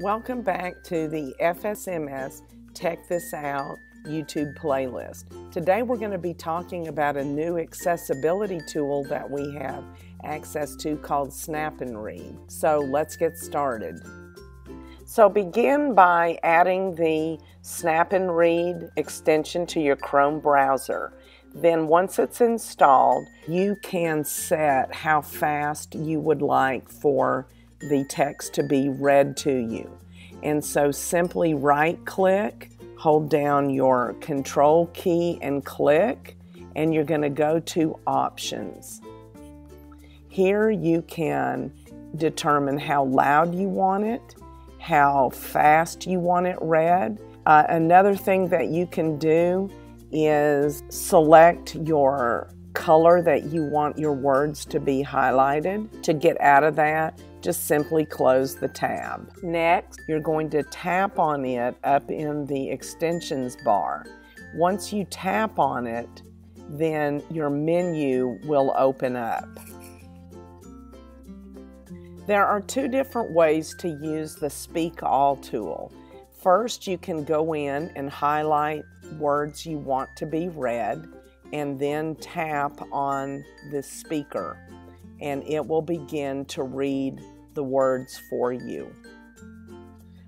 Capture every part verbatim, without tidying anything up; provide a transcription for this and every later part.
Welcome back to the F S M S Tech This Out YouTube playlist. Today we're going to be talking about a new accessibility tool that we have access to called Snap and Read. So let's get started. So begin by adding the Snap and Read extension to your Chrome browser. Then once it's installed, you can set how fast you would like for the text to be read to you. And so simply right click, hold down your control key and click, and you're going to go to options. Here you can determine how loud you want it, how fast you want it read. Uh, another thing that you can do is select your color that you want your words to be highlighted. To get out of that, just simply close the tab. Next, you're going to tap on it up in the extensions bar. Once you tap on it, then your menu will open up. There are two different ways to use the Speak All tool. First, you can go in and highlight words you want to be read, and then tap on the speaker, and it will begin to read the words for you.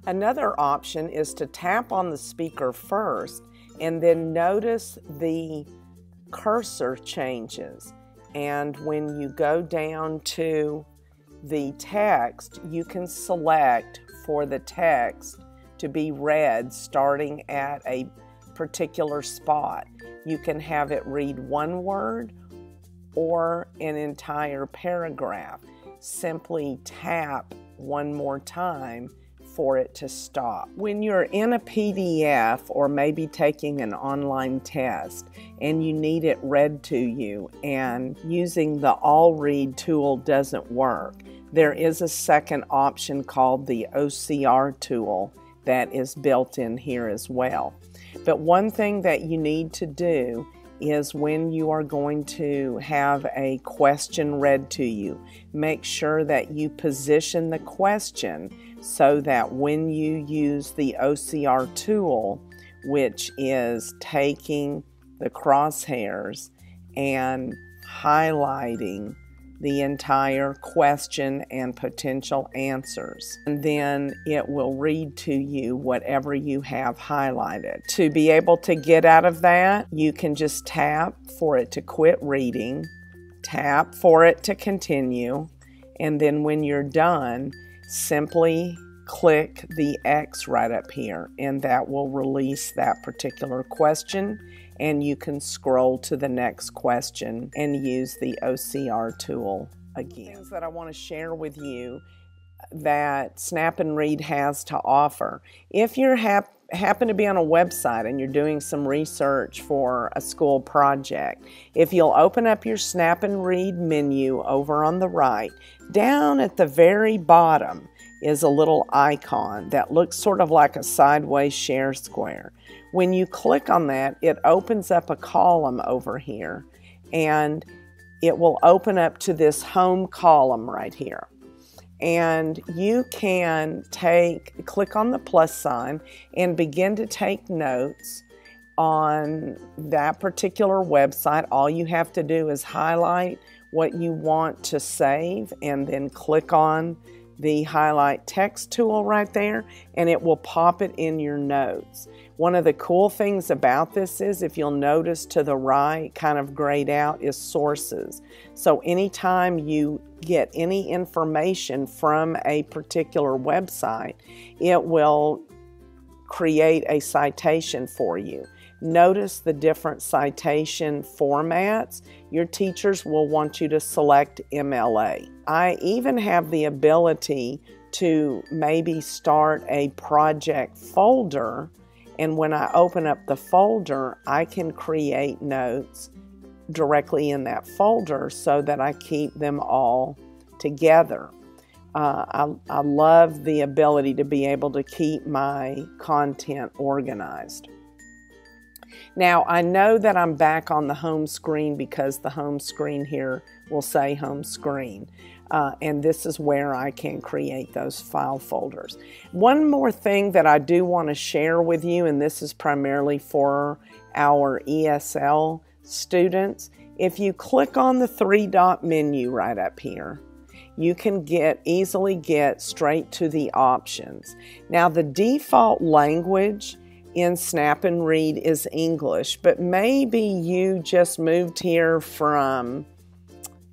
Another option is to tap on the speaker first, and then notice the cursor changes. And when you go down to the text, you can select for the text to be read starting at a particular spot. You can have it read one word or an entire paragraph. Simply tap one more time for it to stop. When you're in a P D F or maybe taking an online test and you need it read to you and using the All Read tool doesn't work, there is a second option called the O C R tool that is built in here as well. But one thing that you need to do is when you are going to have a question read to you, make sure that you position the question so that when you use the O C R tool, which is taking the crosshairs and highlighting the entire question and potential answers. And then it will read to you whatever you have highlighted. To be able to get out of that, you can just tap for it to quit reading, tap for it to continue, and then when you're done, simply click the X right up here, and that will release that particular question, and you can scroll to the next question and use the O C R tool again. Things that I want to share with you that Snap and Read has to offer. If you hap happen to be on a website and you're doing some research for a school project, if you'll open up your Snap and Read menu over on the right, down at the very bottom is a little icon that looks sort of like a sideways share square. When you click on that, it opens up a column over here, and it will open up to this home column right here. And you can take, click on the plus sign and begin to take notes on that particular website. All you have to do is highlight what you want to save and then click on the highlight text tool right there, and it will pop it in your notes. One of the cool things about this is, if you'll notice to the right, kind of grayed out, is sources. So anytime you get any information from a particular website, it will create a citation for you. Notice the different citation formats. Your teachers will want you to select M L A. I even have the ability to maybe start a project folder, and when I open up the folder, I can create notes directly in that folder so that I keep them all together. Uh, I, I love the ability to be able to keep my content organized. Now I know that I'm back on the home screen because the home screen here will say home screen. Uh, and this is where I can create those file folders. One more thing that I do want to share with you, and this is primarily for our E S L students, if you click on the three-dot menu right up here, you can get easily get straight to the options. Now the default language in Snap and Read is English, but maybe you just moved here from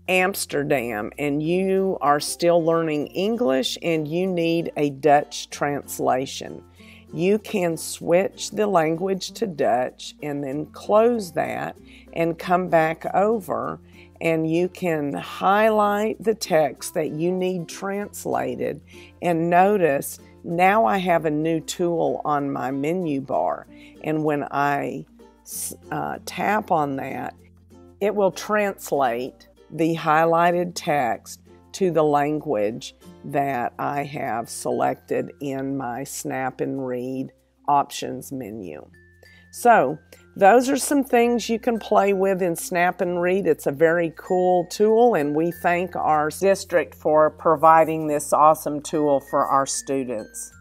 Amsterdam and you are still learning English and you need a Dutch translation. You can switch the language to Dutch and then close that and come back over, and you can highlight the text that you need translated. And notice now I have a new tool on my menu bar, and when I uh, tap on that, it will translate the highlighted text to the language that I have selected in my Snap and Read options menu. So those are some things you can play with in Snap and Read. It's a very cool tool, and we thank our district for providing this awesome tool for our students.